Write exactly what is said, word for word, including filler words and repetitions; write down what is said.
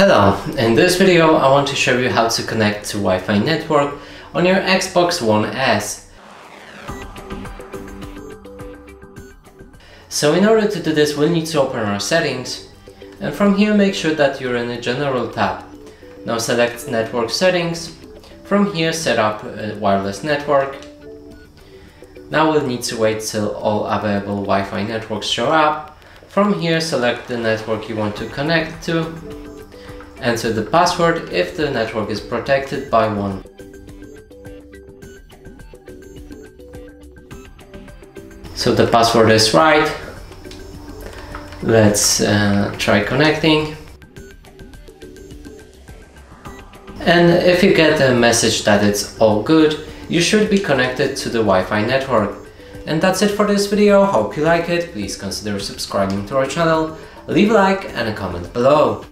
Hello, in this video I want to show you how to connect to Wi-Fi network on your Xbox One S. So in order to do this, we'll need to open our settings, and from here make sure that you're in the general tab. Now select network settings, from here set up a wireless network. Now we'll need to wait till all available Wi-Fi networks show up. From here select the network you want to connect to. Enter the password if the network is protected by one. So the password is right. Let's uh, try connecting. And if you get a message that it's all good, you should be connected to the Wi-Fi network. And that's it for this video. Hope you like it. Please consider subscribing to our channel, leave a like and a comment below.